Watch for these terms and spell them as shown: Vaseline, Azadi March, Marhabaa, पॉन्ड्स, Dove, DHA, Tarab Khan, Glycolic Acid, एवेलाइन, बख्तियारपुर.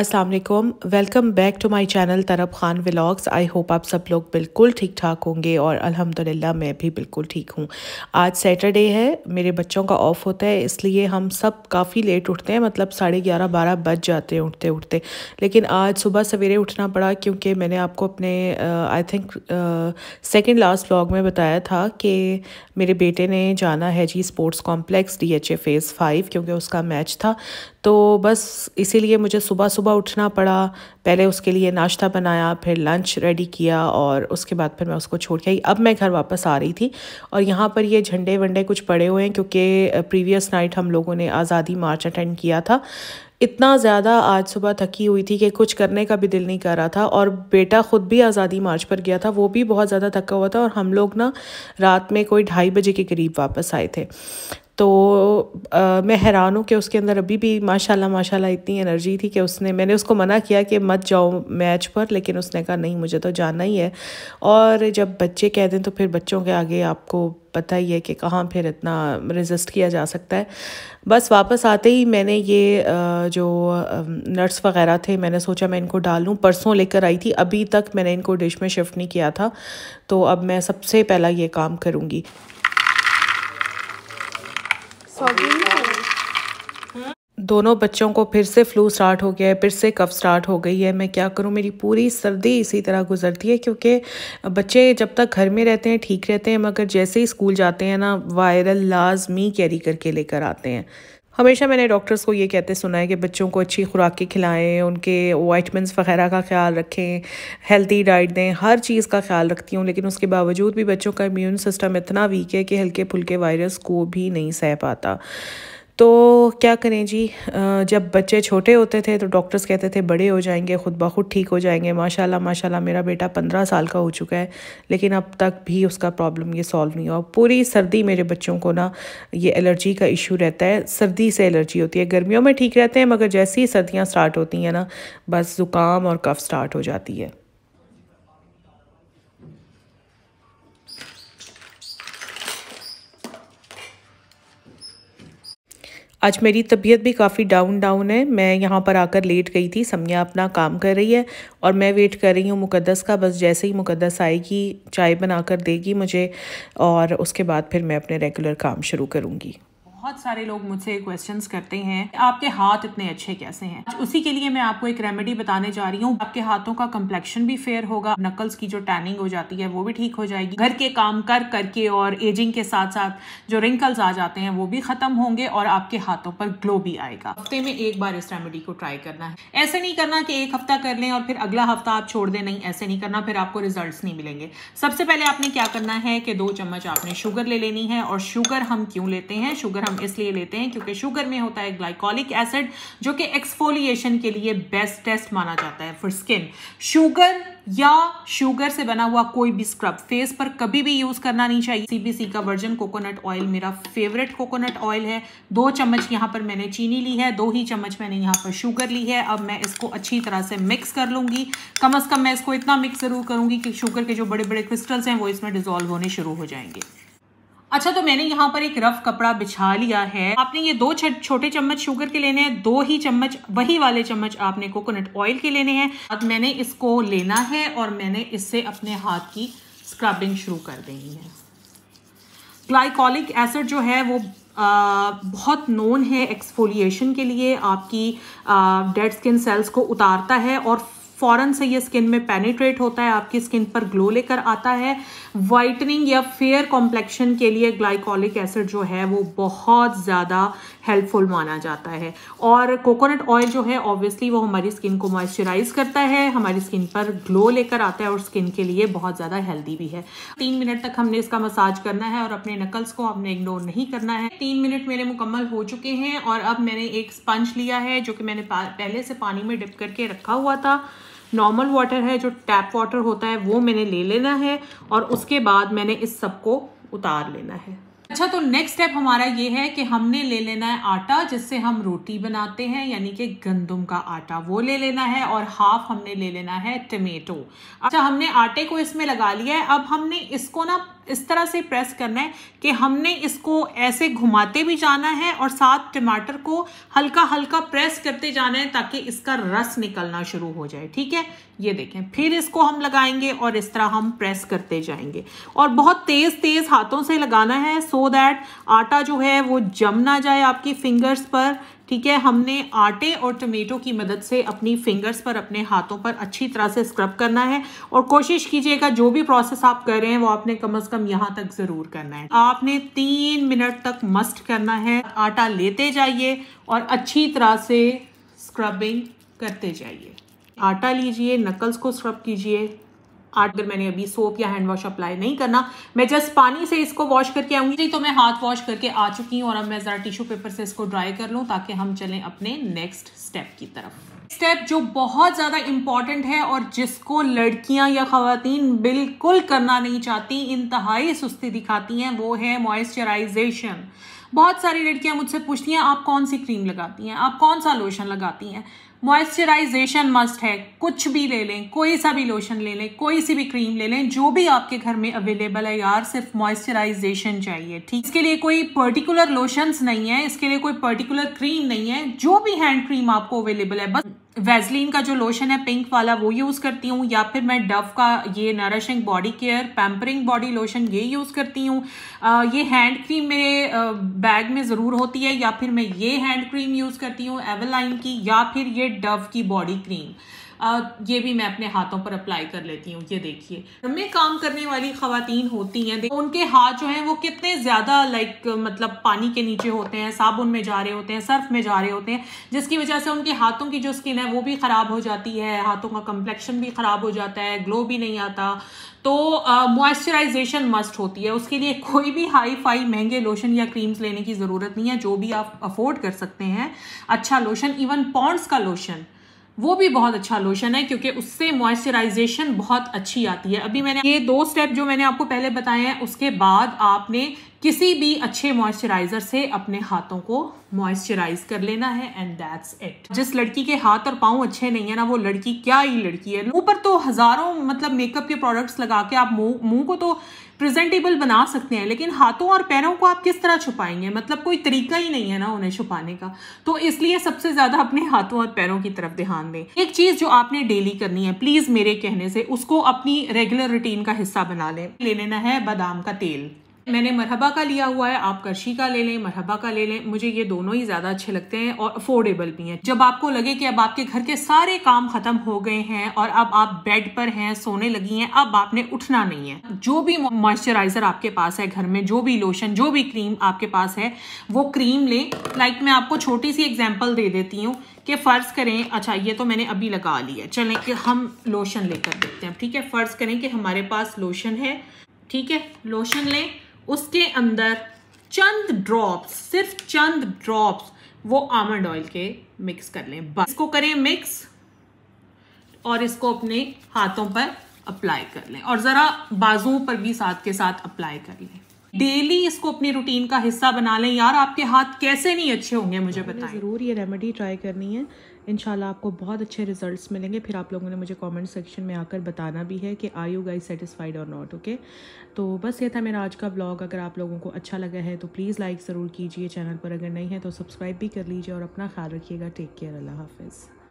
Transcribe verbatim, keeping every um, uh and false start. अस्सलाम वालेकुम, welcome back to my channel Tarab Khan vlogs. I hope आप सब लोग बिल्कुल ठीक ठाक होंगे और अल्हम्दुलिल्लाह मैं भी बिल्कुल ठीक हूँ। आज सैटरडे है, मेरे बच्चों का ऑफ होता है, इसलिए हम सब काफ़ी लेट उठते हैं, मतलब साढ़े ग्यारह बारह बज जाते हैं उठते उठते। लेकिन आज सुबह सवेरे उठना पड़ा क्योंकि मैंने आपको अपने I think second last vlog में बताया था कि मेरे बेटे ने जाना है जी sports complex D H A phase five क्योंकि उसका मैच था। तो बस इसीलिए मुझे सुबह सुबह उठना पड़ा। पहले उसके लिए नाश्ता बनाया, फिर लंच रेडी किया और उसके बाद फिर मैं उसको छोड़ के आई। अब मैं घर वापस आ रही थी और यहाँ पर ये झंडे वंडे कुछ पड़े हुए हैं क्योंकि प्रीवियस नाइट हम लोगों ने आज़ादी मार्च अटेंड किया था। इतना ज़्यादा आज सुबह थकी हुई थी कि कुछ करने का भी दिल नहीं कर रहा था। और बेटा ख़ुद भी आज़ादी मार्च पर गया था, वो भी बहुत ज़्यादा थका हुआ था। और हम लोग ना रात में कोई ढाई बजे के करीब वापस आए थे। तो आ, मैं हैरान हूँ कि उसके अंदर अभी भी माशाल्लाह माशाल्लाह इतनी एनर्जी थी कि उसने मैंने उसको मना किया कि मत जाओ मैच पर, लेकिन उसने कहा नहीं मुझे तो जाना ही है। और जब बच्चे कह दें तो फिर बच्चों के आगे आपको पता ही है कि कहाँ फिर इतना रेजिस्ट किया जा सकता है। बस वापस आते ही मैंने ये जो नट्स वग़ैरह थे मैंने सोचा मैं इनको डालूँ। परसों लेकर आई थी, अभी तक मैंने इनको डिश में शिफ्ट नहीं किया था, तो अब मैं सबसे पहला ये काम करूँगी। दोनों बच्चों को फिर से फ्लू स्टार्ट हो गया है, फिर से कफ स्टार्ट हो गई है। मैं क्या करूं, मेरी पूरी सर्दी इसी तरह गुजरती है क्योंकि बच्चे जब तक घर में रहते हैं ठीक रहते हैं, मगर जैसे ही स्कूल जाते हैं ना वायरल लाजमी कैरी करके लेकर आते हैं। हमेशा मैंने डॉक्टर्स को ये कहते सुना है कि बच्चों को अच्छी खुराकें खिलाएं, उनके वाइटमिनस वगैरह का ख्याल रखें, हेल्दी डाइट दें, हर चीज़ का ख्याल रखती हूँ। लेकिन उसके बावजूद भी बच्चों का इम्यून सिस्टम इतना वीक है कि हल्के फुल्के वायरस को भी नहीं सह पाता। तो क्या करें जी, जब बच्चे छोटे होते थे तो डॉक्टर्स कहते थे बड़े हो जाएंगे खुद ब खुद ठीक हो जाएंगे। माशाल्लाह माशाल्लाह मेरा बेटा पंद्रह साल का हो चुका है लेकिन अब तक भी उसका प्रॉब्लम ये सॉल्व नहीं हुआ। पूरी सर्दी मेरे बच्चों को ना ये एलर्जी का इशू रहता है, सर्दी से एलर्जी होती है। गर्मियों में ठीक रहते हैं मगर जैसे ही सर्दियाँ स्टार्ट होती हैं ना बस ज़ुकाम और कफ स्टार्ट हो जाती है। आज मेरी तबीयत भी काफ़ी डाउन डाउन है। मैं यहाँ पर आकर लेट गई थी, समया अपना काम कर रही है और मैं वेट कर रही हूँ मुकद्दस का। बस जैसे ही मुकद्दस आएगी चाय बनाकर देगी मुझे और उसके बाद फिर मैं अपने रेगुलर काम शुरू करूँगी। बहुत सारे लोग मुझसे क्वेश्चंस करते हैं आपके हाथ इतने अच्छे कैसे हैं। आज उसी के लिए मैं आपको एक रेमेडी बताने जा रही हूँ। आपके हाथों का कम्प्लेक्शन भी फेयर होगा, नकल्स की जो टैनिंग हो जाती है वो भी ठीक हो जाएगी। घर के काम कर करके और एजिंग के साथ साथ जो रिंकल्स आ जाते हैं वो भी खत्म होंगे और आपके हाथों पर ग्लो भी आएगा। हफ्ते में एक बार इस रेमेडी को ट्राई करना है। ऐसे नहीं करना कि एक हफ्ता कर लें और फिर अगला हफ्ता आप छोड़ दें, नहीं ऐसे नहीं करना, फिर आपको रिजल्ट नहीं मिलेंगे। सबसे पहले आपने क्या करना है कि दो चम्मच आपने शुगर ले लेनी है। और शुगर हम क्यों लेते हैं, शुगर हम इसलिए लेते हैं क्योंकि शुगर में होता है ग्लाइकोलिक एसिड जो कि एक्सफोलिएशन के लिए बेस्ट टेस्ट माना जाता है फॉर स्किन। शुगर या शुगर से बना हुआ कोई भी स्क्रब फेस पर कभी भी यूज करना नहीं चाहिए। सीबीसी का वर्जिन कोकोनट ऑयल मेरा फेवरेट कोकोनट ऑयल है। दो चम्मच यहाँ पर मैंने चीनी ली है, दो ही चम्मच मैंने यहाँ पर शुगर ली है। अब मैं इसको अच्छी तरह से मिक्स कर लूंगी। कम अज कम मैं इसको इतना मिक्स जरूर करूंगी कि शुगर के जो बड़े बड़े क्रिस्टल्स हैं वो इसमें डिजोल्व होने शुरू हो जाएंगे। अच्छा, तो मैंने यहाँ पर एक रफ कपड़ा बिछा लिया है। आपने ये दो छोटे चम्मच शुगर के लेने हैं, दो ही चम्मच वही वाले चम्मच आपने कोकोनट ऑयल के लेने हैं। अब मैंने इसको लेना है और मैंने इससे अपने हाथ की स्क्रबिंग शुरू कर देनी है। ग्लाइकोलिक एसिड जो है वो आ, बहुत नोन है एक्सफोलिएशन के लिए, आपकी डेड स्किन सेल्स को उतारता है और फ़ौरन से ये स्किन में पेनिट्रेट होता है, आपकी स्किन पर ग्लो लेकर आता है। वाइटनिंग या फेयर कॉम्प्लेक्शन के लिए ग्लाइकोलिक एसिड जो है वो बहुत ज़्यादा हेल्पफुल माना जाता है। और कोकोनट ऑयल जो है ऑब्वियसली वो हमारी स्किन को मॉइस्चराइज करता है, हमारी स्किन पर ग्लो लेकर आता है और स्किन के लिए बहुत ज़्यादा हेल्दी भी है। तीन मिनट तक हमने इसका मसाज करना है और अपने नकल्स को आपने इग्नोर नहीं करना है। तीन मिनट मेरे मुकम्मल हो चुके हैं और अब मैंने एक स्पंज लिया है जो कि मैंने पहले से पानी में डिप करके रखा हुआ था। नॉर्मल वाटर है, जो टैप वाटर होता है वो मैंने ले लेना है और उसके बाद मैंने इस सबको उतार लेना है। अच्छा, तो नेक्स्ट स्टेप हमारा ये है कि हमने ले लेना है आटा जिससे हम रोटी बनाते हैं, यानी कि गंदम का आटा वो ले लेना है और हाफ हमने ले लेना है टमेटो। अच्छा, हमने आटे को इसमें लगा लिया है। अब हमने इसको ना इस तरह से प्रेस करना है कि हमने इसको ऐसे घुमाते भी जाना है और साथ टमाटर को हल्का हल्का प्रेस करते जाना है ताकि इसका रस निकलना शुरू हो जाए। ठीक है, ये देखें, फिर इसको हम लगाएंगे और इस तरह हम प्रेस करते जाएंगे और बहुत तेज़ तेज़ हाथों से लगाना है सो दैट आटा जो है वो जम ना जाए आपकी फिंगर्स पर। ठीक है, हमने आटे और टमेटो की मदद से अपनी फिंगर्स पर, अपने हाथों पर अच्छी तरह से स्क्रब करना है और कोशिश कीजिएगा जो भी प्रोसेस आप कर रहे हैं वो आपने कम से कम यहाँ तक ज़रूर करना है। आपने तीन मिनट तक मस्ट करना है, आटा लेते जाइए और अच्छी तरह से स्क्रबिंग करते जाइए। आटा लीजिए, नकल्स को स्क्रब कीजिए। अगर मैंने अभी सोप या हैंड वॉश अप्लाई नहीं करना, मैं जस्ट पानी से इसको वॉश करके आऊंगी। तो मैं हाथ वॉश करके आ चुकी हूँ और अब मैं ज़रा टिश्यू पेपर से इसको ड्राई कर लूँ ताकि हम चलें अपने नेक्स्ट स्टेप की तरफ। स्टेप जो बहुत ज़्यादा इम्पॉर्टेंट है और जिसको लड़कियां या ख़वातीन बिल्कुल करना नहीं चाहती, इंतहाई सुस्ती दिखाती हैं, वो है मॉइस्चराइजेशन। बहुत सारी लड़कियां मुझसे पूछती हैं आप कौन सी क्रीम लगाती हैं, आप कौन सा लोशन लगाती हैं। मॉइस्चराइजेशन मस्ट है, कुछ भी ले लें, कोई सा भी लोशन ले लें, कोई सी भी क्रीम ले लें, जो भी आपके घर में अवेलेबल है यार, सिर्फ मॉइस्चराइजेशन चाहिए। ठीक, इसके लिए कोई पर्टिकुलर लोशंस नहीं है, इसके लिए कोई पर्टिकुलर क्रीम नहीं है, जो भी हैंड क्रीम आपको अवेलेबल है। बस वैसलीन का जो लोशन है पिंक वाला वो यूज़ करती हूँ, या फिर मैं डव का ये nourishing body care pampering body lotion ये यूज़ करती हूँ। ये हैंड क्रीम मेरे बैग में ज़रूर होती है, या फिर मैं ये हैंड क्रीम यूज़ करती हूँ एवेलाइन की, या फिर ये डव की बॉडी क्रीम, आ, ये भी मैं अपने हाथों पर अप्लाई कर लेती हूँ। ये देखिए, घर में काम करने वाली ख़वातीन होती हैं, उनके हाथ जो हैं वो कितने ज़्यादा लाइक मतलब पानी के नीचे होते हैं, साबुन में जा रहे होते हैं, सर्फ में जा रहे होते हैं, जिसकी वजह से उनके हाथों की जो स्किन है वो भी ख़राब हो जाती है, हाथों का कम्प्लेक्शन भी ख़राब हो जाता है, ग्लो भी नहीं आता। तो मॉइस्चराइजेशन मस्ट होती है। उसके लिए कोई भी हाई फाई महंगे लोशन या क्रीम्स लेने की ज़रूरत नहीं है, जो भी आप अफोर्ड कर सकते हैं अच्छा लोशन। इवन पॉन्ड्स का लोशन वो भी बहुत अच्छा लोशन है क्योंकि उससे मॉइस्चराइजेशन बहुत अच्छी आती है। अभी मैंने ये दो स्टेप जो मैंने आपको पहले बताए हैं, उसके बाद आपने किसी भी अच्छे मॉइस्चराइजर से अपने हाथों को मॉइस्चराइज कर लेना है एंड दैट्स इट। जिस लड़की के हाथ और पाँव अच्छे नहीं है ना, वो लड़की क्या ही लड़की है। ऊपर तो हज़ारों मतलब मेकअप के प्रोडक्ट्स लगा के आप मुंह मुंह को तो प्रेजेंटेबल बना सकते हैं, लेकिन हाथों और पैरों को आप किस तरह छुपाएंगे, मतलब कोई तरीका ही नहीं है ना उन्हें छुपाने का। तो इसलिए सबसे ज़्यादा अपने हाथों और पैरों की तरफ ध्यान दें। एक चीज़ जो आपने डेली करनी है, प्लीज़ मेरे कहने से उसको अपनी रेगुलर रूटीन का हिस्सा बना लें। ले लेना है बादाम का तेल, मैंने मरहबा का लिया हुआ है, आप करशी का ले लें, मरहबा का ले लें, मुझे ये दोनों ही ज़्यादा अच्छे लगते हैं और अफोर्डेबल भी हैं। जब आपको लगे कि अब आपके घर के सारे काम ख़त्म हो गए हैं और अब आप बेड पर हैं, सोने लगी हैं, अब आपने उठना नहीं है, जो भी मॉइस्चराइज़र आपके पास है घर में, जो भी लोशन, जो भी क्रीम आपके पास है, वो क्रीम लें। लाइक मैं आपको छोटी सी एग्जाम्पल दे देती हूँ कि फ़र्ज़ करें, अच्छा ये तो मैंने अभी लगा लिया, चलें कि हम लोशन लेकर देखते हैं। ठीक है, फ़र्ज़ करें कि हमारे पास लोशन है। ठीक है, लोशन लें, उसके अंदर चंद ड्रॉप्स, सिर्फ चंद ड्रॉप्स वो आमंड ऑयल के मिक्स कर लें। बस इसको करें मिक्स और इसको अपने हाथों पर अप्लाई कर लें और ज़रा बाजुओं पर भी साथ के साथ अप्लाई कर लें। डेली इसको अपनी रूटीन का हिस्सा बना लें यार, आपके हाथ कैसे नहीं अच्छे होंगे मुझे बताएं। ज़रूर ये रेमेडी ट्राई करनी है, इंशाल्लाह आपको बहुत अच्छे रिजल्ट्स मिलेंगे। फिर आप लोगों ने मुझे कमेंट सेक्शन में आकर बताना भी है कि आर यू गाइस सेटिस्फाइड और नॉट। ओके, तो बस ये था मेरा आज का ब्लॉग। अगर आप लोगों को अच्छा लगा है तो प्लीज़ लाइक ज़रूर कीजिए, चैनल पर अगर नहीं है तो सब्सक्राइब भी कर लीजिए और अपना ख्याल रखिएगा। टेक केयर, अल्लाह हाफिज़।